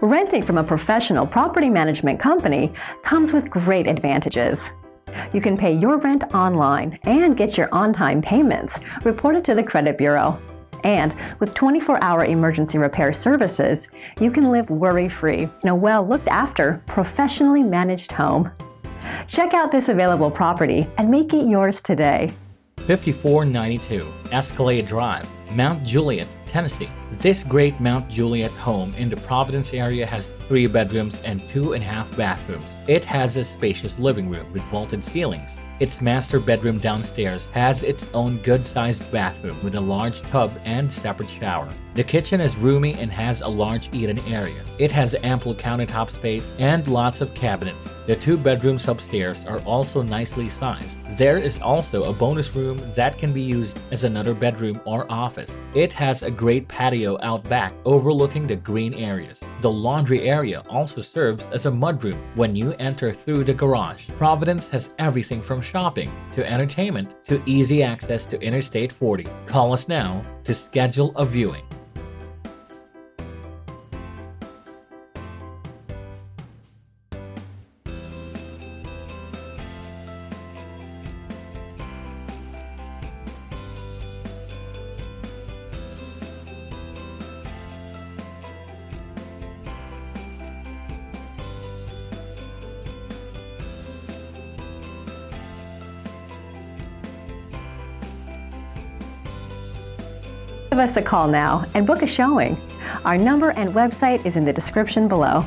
renting from a professional property management company comes with great advantages. You can pay your rent online and get your on-time payments reported to the credit bureau. And with 24-hour emergency repair services, you can live worry-free in a well-looked-after, professionally managed home. Check out this available property and make it yours today. 5492 Escalade Drive, Mount Juliet, Tennessee. This great Mount Juliet home in the Providence area has 3 bedrooms and 2.5 bathrooms. It has a spacious living room with vaulted ceilings. Its master bedroom downstairs has its own good-sized bathroom with a large tub and separate shower. The kitchen is roomy and has a large eat-in area. It has ample countertop space and lots of cabinets. The 2 bedrooms upstairs are also nicely sized. There is also a bonus room that can be used as another bedroom or office. It has a great patio out back overlooking the green areas. The laundry area also serves as a mudroom when you enter through the garage. Providence has everything from shopping to entertainment to easy access to Interstate 40. Call us now to schedule a viewing. Give us a call now and book a showing. Our number and website is in the description below.